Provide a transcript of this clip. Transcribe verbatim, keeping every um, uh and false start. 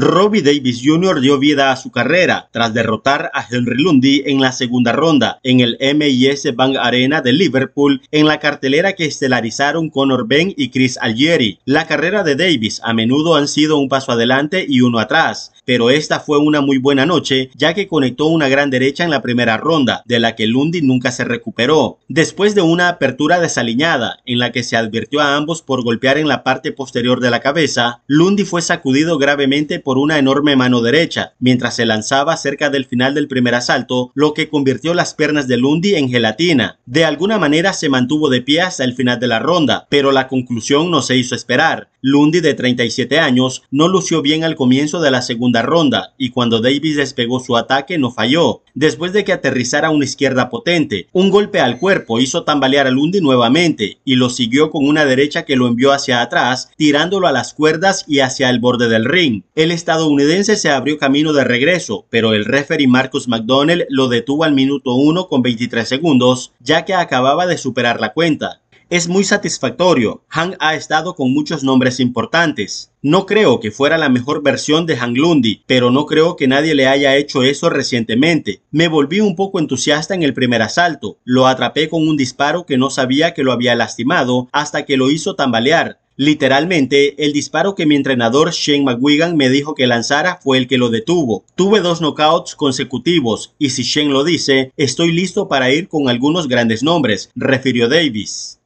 Robbie Davies junior dio vida a su carrera tras derrotar a Henry Lundy en la segunda ronda en el M I S Bank Arena de Liverpool, en la cartelera que estelarizaron Conor Benn y Chris Algieri. La carrera de Davies a menudo han sido un paso adelante y uno atrás, pero esta fue una muy buena noche, ya que conectó una gran derecha en la primera ronda, de la que Lundy nunca se recuperó, después de una apertura desaliñada en la que se advirtió a ambos por golpear en la parte posterior de la cabeza. Lundy fue sacudido gravemente por una enorme mano derecha mientras se lanzaba cerca del final del primer asalto, lo que convirtió las piernas de Lundy en gelatina. De alguna manera se mantuvo de pie hasta el final de la ronda, pero la conclusión no se hizo esperar. Lundy, de treinta y siete años, no lució bien al comienzo de la segunda ronda, y cuando Davies despegó su ataque no falló. Después de que aterrizara una izquierda potente, un golpe al cuerpo hizo tambalear a Lundy nuevamente y lo siguió con una derecha que lo envió hacia atrás, tirándolo a las cuerdas y hacia el borde del ring. El estadounidense se abrió camino de regreso, pero el referee Marcus McDonnell lo detuvo al minuto uno con veintitrés segundos, ya que acababa de superar la cuenta. Es muy satisfactorio. Han ha estado con muchos nombres importantes. No creo que fuera la mejor versión de Han Lundy, pero no creo que nadie le haya hecho eso recientemente. Me volví un poco entusiasta en el primer asalto. Lo atrapé con un disparo que no sabía que lo había lastimado hasta que lo hizo tambalear. Literalmente, el disparo que mi entrenador Shane McGuigan me dijo que lanzara fue el que lo detuvo. Tuve dos knockouts consecutivos y si Shane lo dice, estoy listo para ir con algunos grandes nombres, refirió Davies.